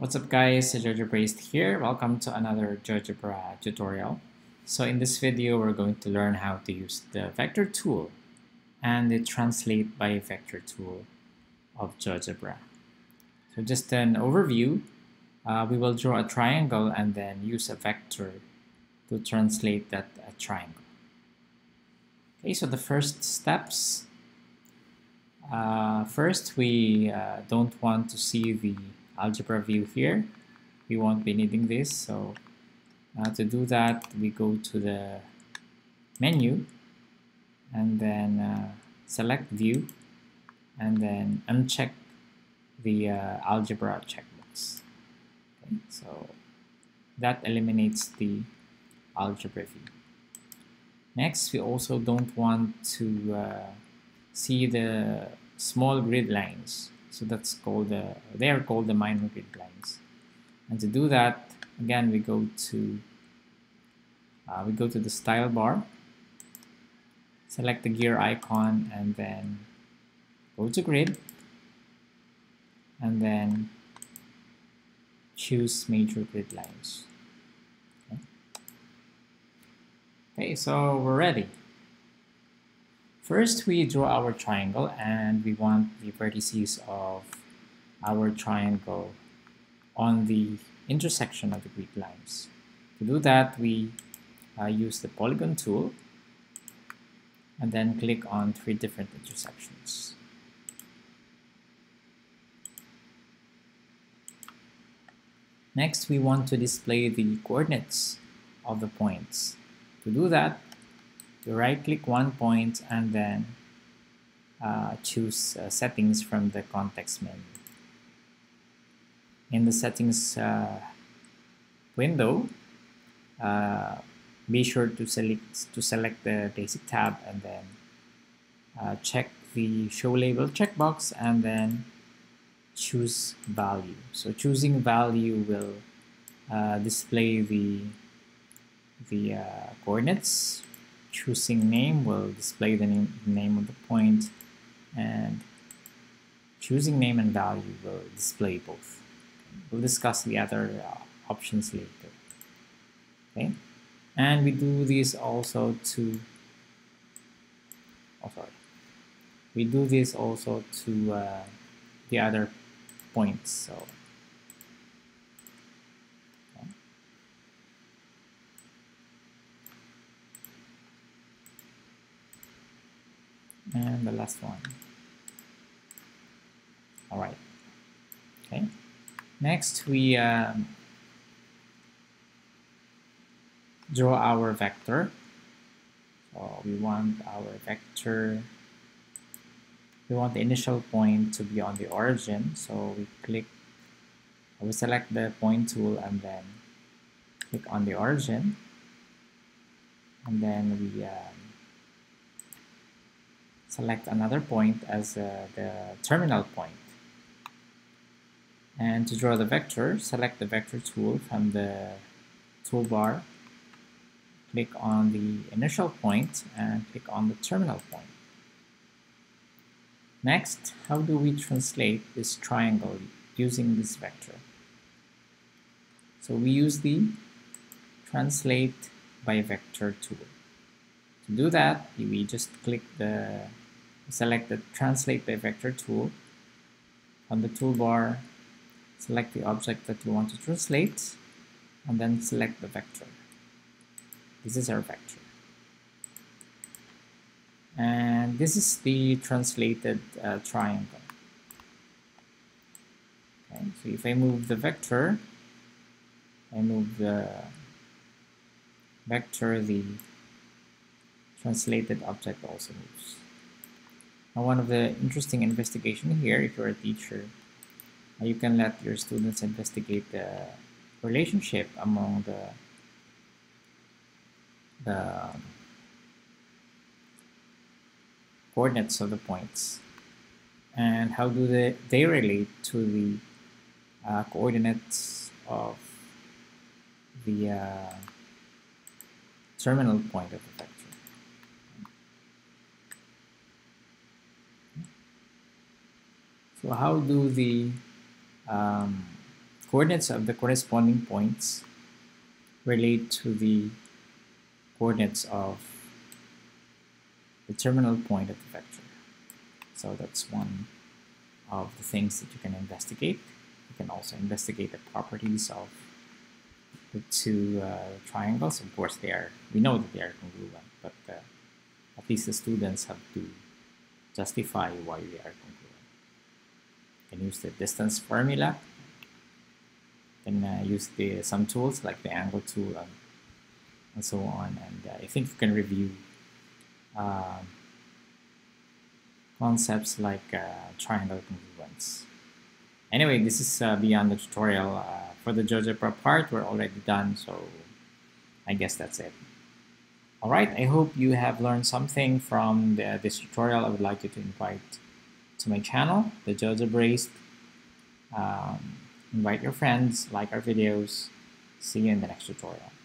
What's up guys, GeoGebraist here. Welcome to another GeoGebra tutorial. So in this video, we're going to learn how to use the vector tool and the translate by vector tool of GeoGebra. So just an overview, we will draw a triangle and then use a vector to translate that triangle. Okay, so the first steps, first we don't want to see the algebra view here. We won't be needing this, so to do that we go to the menu and then select view and then uncheck the algebra checkbox. Okay, so that eliminates the algebra view. Next, we also don't want to see the small grid lines. So that's called, they are called the minor grid lines. And to do that, again, we go to the style bar, select the gear icon, and then go to grid, and then choose major grid lines. Okay, so we're ready. First, we draw our triangle and we want the vertices of our triangle on the intersection of the grid lines. To do that, we use the polygon tool and then click on three different intersections. Next, we want to display the coordinates of the points. To do that, you right-click one point and then choose settings from the context menu. In the settings window, be sure to select the basic tab and then check the show label checkbox and then choose value. So choosing value will display the coordinates. Choosing name will display the name of the point, and choosing name and value will display both. We'll discuss the other options later. Okay, and we do this also to. We do this also to the other points. So. And the last one. Alright. Okay. Next, we draw our vector. So we want our vector. We want the initial point to be on the origin. So we click. We select the point tool and then click on the origin. And then we. Select another point as the terminal point. And to draw the vector, select the vector tool from the toolbar, click on the initial point and click on the terminal point. Next, how do we translate this triangle using this vector? So we use the translate by vector tool. To do that, we just click the select the translate by vector tool on the toolbar, select the object that you want to translate, and then select the vector. This is our vector. And this is the translated triangle. Okay, so if I move the vector, the translated object also moves. Now, one of the interesting investigations here, if you're a teacher, you can let your students investigate the relationship among the coordinates of the points and how do they relate to the coordinates of the terminal point of the vector. So how do the coordinates of the corresponding points relate to the coordinates of the terminal point of the vector. So that's one of the things that you can investigate. You can also investigate the properties of the two triangles. Of course, we know that they are congruent, but at least the students have to justify why they are congruent. You can use the distance formula. You can use some tools like the angle tool and so on. And I think you can review concepts like triangle congruence. Anyway, this is beyond the tutorial. For the GeoGebra part, we're already done, so I guess that's it. Alright, I hope you have learned something from this tutorial. I would like you to invite to my channel, the GeoGebraist. Invite your friends, like our videos. See you in the next tutorial.